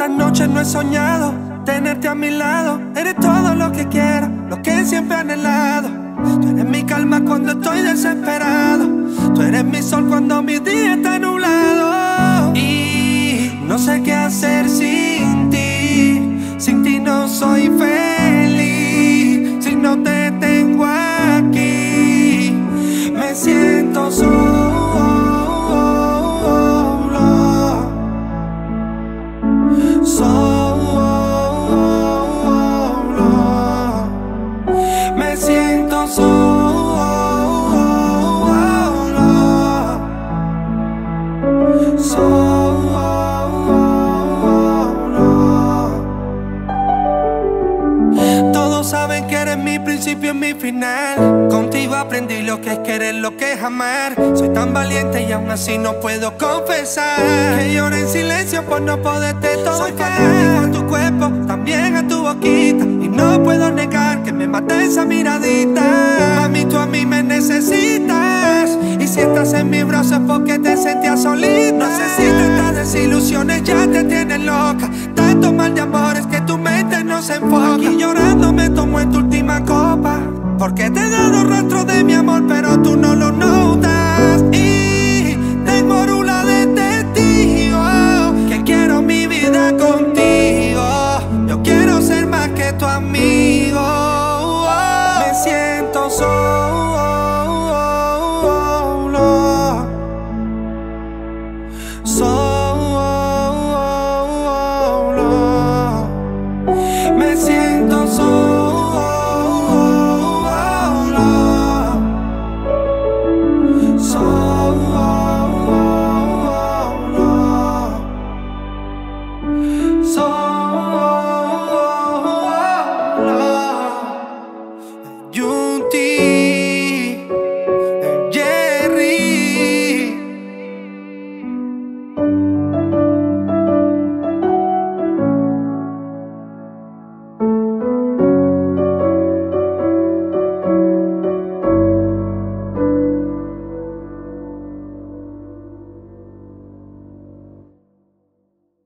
cuántas noches no he soñado tenerte a mi lado. Eres todo lo que quiero, lo que siempre he anhelado. Tú eres mi calma cuando estoy desesperado. Tú eres mi sol cuando mi día está nublado. Y no sé qué hacer sin ti. Sin ti no soy feliz. Si no te tengo aquí, me siento solo. Principio es mi final. Contigo aprendí lo que es querer, lo que es amar. Soy tan valiente y aún así no puedo confesar que lloro en silencio por no poderte tocar. Soy fanático a tu cuerpo, también a tu boquita, y no puedo negar que me mata esa miradita. Mami, tú a mí me necesitas, y si estás en mis brazos es porque te sentías solita. No sé si tantas desilusiones ya te tienen loca, tanto mal de amores que tu mente no se enfoca. Aquí llorando me tomo en tu última copa, porque te he dado rastro de mi amor pero tú no lo notas. Y tengo orula